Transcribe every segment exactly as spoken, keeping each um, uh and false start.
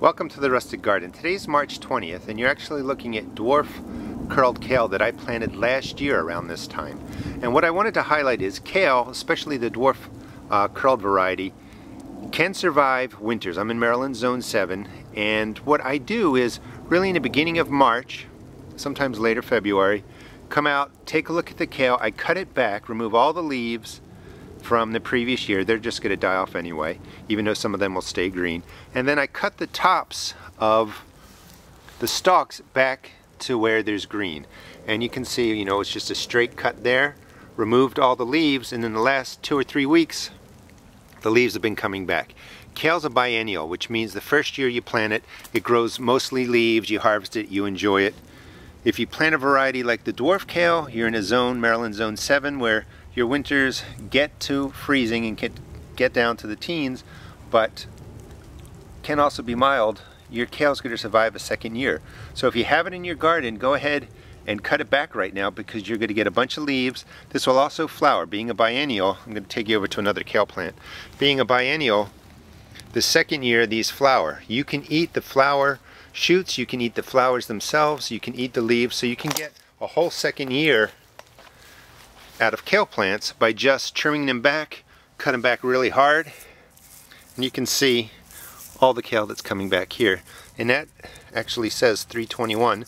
Welcome to the Rusted Garden. Today's March twentieth and you're actually looking at dwarf curled kale that I planted last year around this time. And what I wanted to highlight is kale, especially the dwarf uh, curled variety, can survive winters. I'm in Maryland Zone seven, and what I do is really in the beginning of March, sometimes later February, come out, take a look at the kale, I cut it back, remove all the leaves from the previous year. They're just going to die off anyway, even though some of them will stay green. And then I cut the tops of the stalks back to where there's green. And you can see, you know, it's just a straight cut there, removed all the leaves, and in the last two or three weeks, the leaves have been coming back. Kale's a biennial, which means the first year you plant it, it grows mostly leaves, you harvest it, you enjoy it. If you plant a variety like the dwarf kale, you're in a zone, Maryland Zone seven, where your winters get to freezing and can get down to the teens, but can also be mild. Your kale's going to survive a second year. So if you have it in your garden, go ahead and cut it back right now, because you're going to get a bunch of leaves. This will also flower. Being a biennial, I'm going to take you over to another kale plant. Being a biennial, the second year these flower. You can eat the flower shoots, you can eat the flowers themselves, you can eat the leaves, so you can get a whole second year out of kale plants by just trimming them back, cut them back really hard, and you can see all the kale that's coming back here. And that actually says three twenty-one.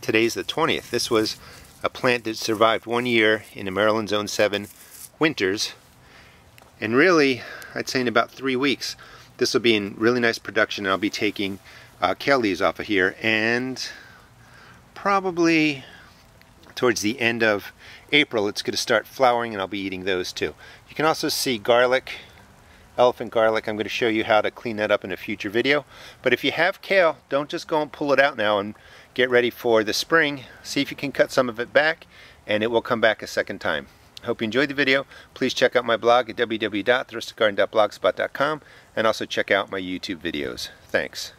Today's the twentieth. This was a plant that survived one year in the Maryland Zone seven winters, and really I'd say in about three weeks this will be in really nice production, and I'll be taking uh, kale leaves off of here, and probably towards the end of April it's going to start flowering, and I'll be eating those too. You can also see garlic, elephant garlic. I'm going to show you how to clean that up in a future video. But if you have kale, don't just go and pull it out now and get ready for the spring. See if you can cut some of it back, and it will come back a second time. Hope you enjoyed the video. Please check out my blog at w w w dot the rusted garden dot blogspot dot com, and also check out my YouTube videos. Thanks.